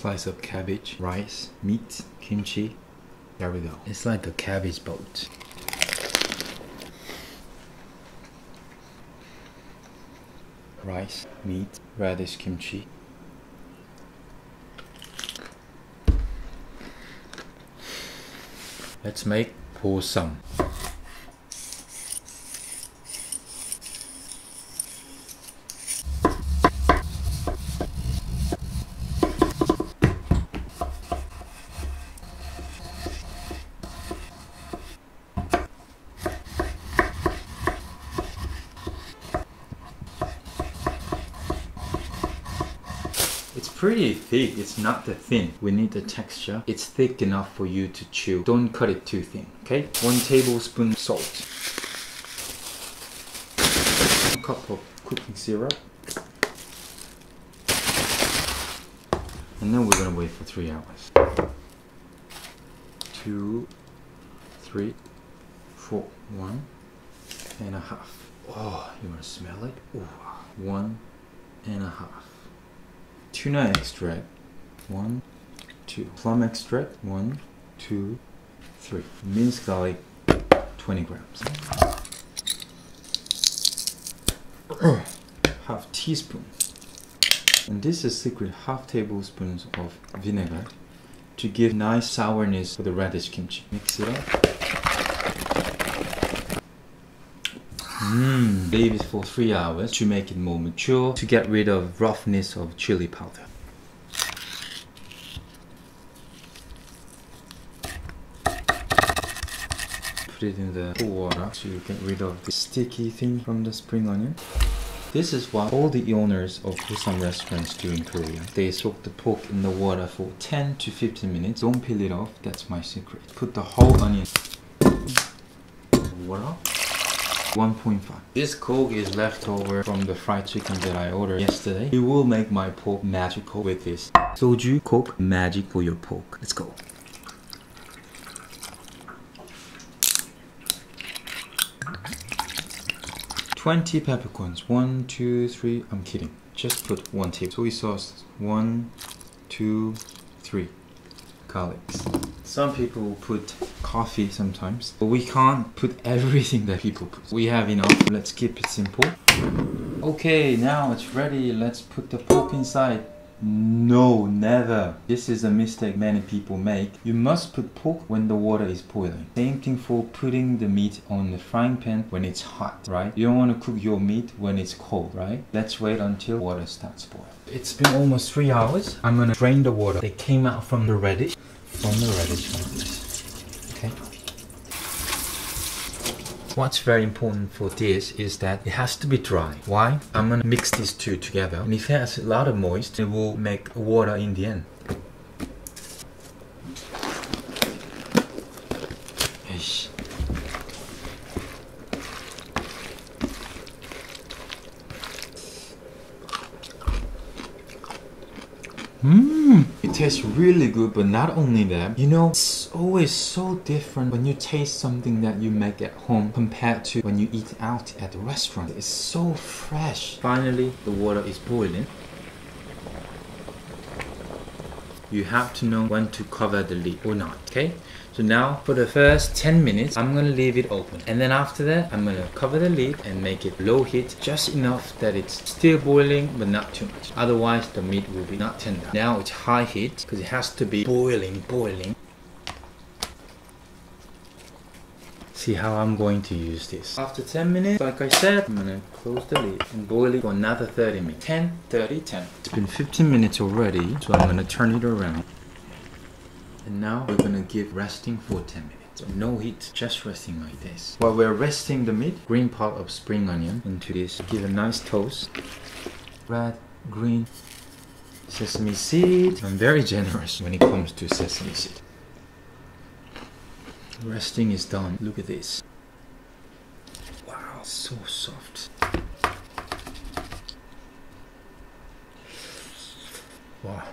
slice of cabbage, rice, meat, kimchi. There we go. It's like a cabbage boat. Rice, meat, radish, kimchi. Let's make bossam. It's pretty thick, it's not that thin. We need the texture. It's thick enough for you to chew. Don't cut it too thin, okay? 1 tablespoon salt. 1 cup of cooking syrup. And then we're gonna wait for 3 hours. 2, 3, 4, 1 and a half. Oh, you wanna smell it? Ooh. 1 and a half. Tuna extract, 1, 2. Plum extract, 1, 2, 3. Minced garlic, 20 grams. Half teaspoon. And this is secret, half tablespoons of vinegar to give nice sourness for the radish kimchi. Mix it up. Leave it for 3 hours to make it more mature, to get rid of roughness of chili powder. Put it in the cool water to get rid of the sticky thing from the spring onion. This is what all the owners of bossam restaurants do in Korea. They soak the pork in the water for 10 to 15 minutes. Don't peel it off, that's my secret. Put the whole onion in the water. 1.5. This Coke is leftover from the fried chicken that I ordered yesterday. You will make my pork magical with this. Soju, Coke, magic for your pork. Let's go. . 20 peppercorns. 1, 2, 3. I'm kidding. Just put 1 tablespoon. Soy sauce. 1, 2, 3. Garlic. Some people put coffee sometimes, but we can't put everything that people put. We have enough. Let's keep it simple. Okay, now it's ready. Let's put the pork inside. No, never. This is a mistake many people make. You must put pork when the water is boiling. Same thing for putting the meat on the frying pan when it's hot, right? You don't want to cook your meat when it's cold, right? Let's wait until water starts boiling. It's been almost 3 hours. I'm gonna drain the water. They came out from the radish. From the radish like this, okay? What's very important for this is that it has to be dry. Why? I'm gonna mix these two together, and if it has a lot of moist, it will make water in the end. It tastes really good, but not only that, you know, it's always so different when you taste something that you make at home compared to when you eat out at the restaurant. It's so fresh. Finally, the water is boiling. You have to know when to cover the lid or not, okay? So now, for the first 10 minutes, I'm gonna leave it open. And then after that, I'm gonna cover the lid and make it low heat, just enough that it's still boiling, but not too much. Otherwise, the meat will be not tender. Now it's high heat, because it has to be boiling. See how I'm going to use this. After 10 minutes, like I said, I'm gonna close the lid and boil it for another 30 minutes. 10, 30, 10. It's been 15 minutes already, so I'm gonna turn it around. And now we're gonna give resting for 10 minutes. No heat, just resting like this. While we're resting the meat, green part of spring onion into this. Give a nice toast. Red, green, sesame seed. I'm very generous when it comes to sesame seed. Resting is done. Look at this. Wow, so soft. Wow.